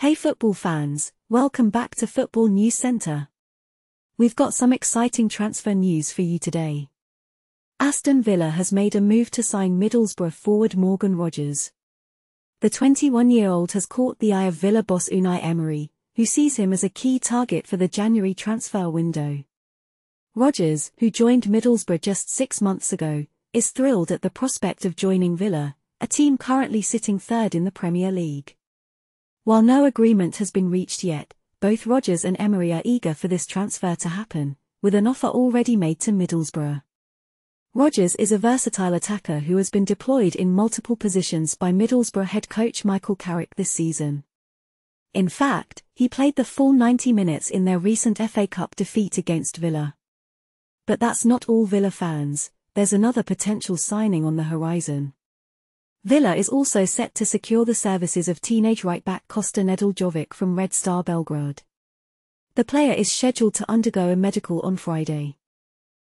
Hey football fans, welcome back to Football News Centre. We've got some exciting transfer news for you today. Aston Villa has made a move to sign Middlesbrough forward Morgan Rogers. The 21-year-old has caught the eye of Villa boss Unai Emery, who sees him as a key target for the January transfer window. Rogers, who joined Middlesbrough just 6 months ago, is thrilled at the prospect of joining Villa, a team currently sitting third in the Premier League. While no agreement has been reached yet, both Rogers and Emery are eager for this transfer to happen, with an offer already made to Middlesbrough. Rogers is a versatile attacker who has been deployed in multiple positions by Middlesbrough head coach Michael Carrick this season. In fact, he played the full 90 minutes in their recent FA Cup defeat against Villa. But that's not all Villa fans, there's another potential signing on the horizon. Villa is also set to secure the services of teenage right-back Kosta Nedeljkovic from Red Star Belgrade. The player is scheduled to undergo a medical on Friday.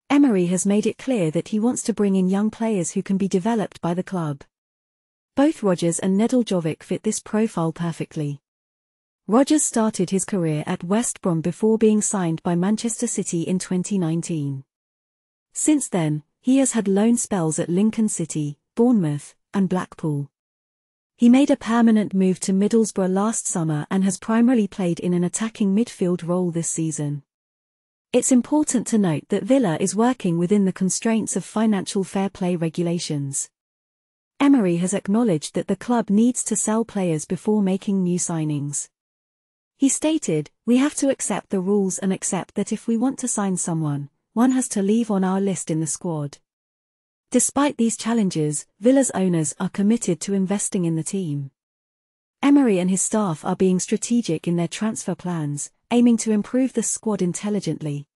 Emery has made it clear that he wants to bring in young players who can be developed by the club. Both Rogers and Nedeljkovic fit this profile perfectly. Rogers started his career at West Brom before being signed by Manchester City in 2019. Since then, he has had loan spells at Lincoln City, Bournemouth, and Blackpool. He made a permanent move to Middlesbrough last summer and has primarily played in an attacking midfield role this season. It's important to note that Villa is working within the constraints of financial fair play regulations. Emery has acknowledged that the club needs to sell players before making new signings. He stated, "We have to accept the rules and accept that if we want to sign someone, one has to leave on our list in the squad." Despite these challenges, Villa's owners are committed to investing in the team. Emery and his staff are being strategic in their transfer plans, aiming to improve the squad intelligently.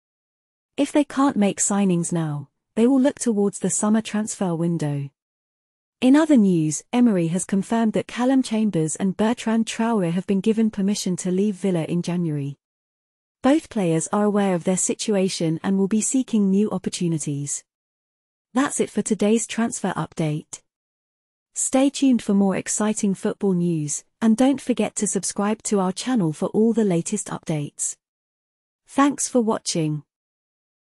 If they can't make signings now, they will look towards the summer transfer window. In other news, Emery has confirmed that Callum Chambers and Bertrand Traoré have been given permission to leave Villa in January. Both players are aware of their situation and will be seeking new opportunities. That's it for today's transfer update. Stay tuned for more exciting football news, and don't forget to subscribe to our channel for all the latest updates. Thanks for watching.